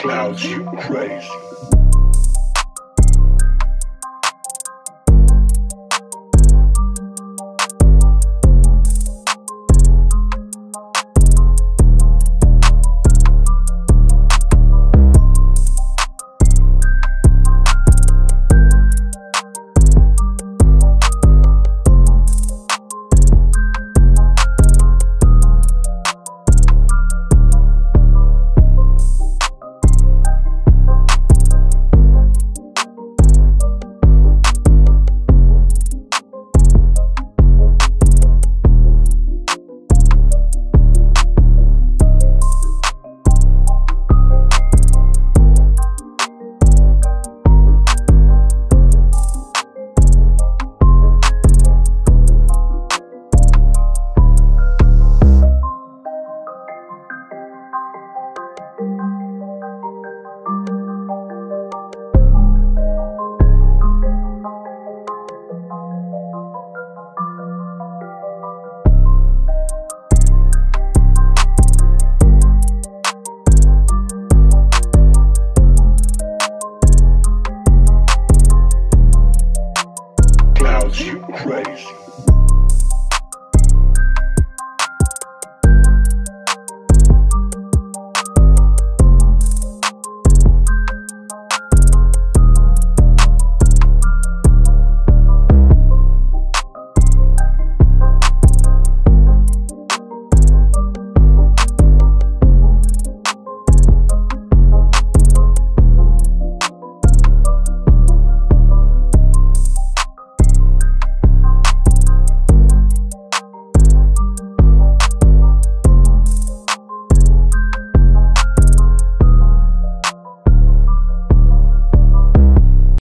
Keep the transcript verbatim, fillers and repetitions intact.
Clouds, you crazy. You crazy.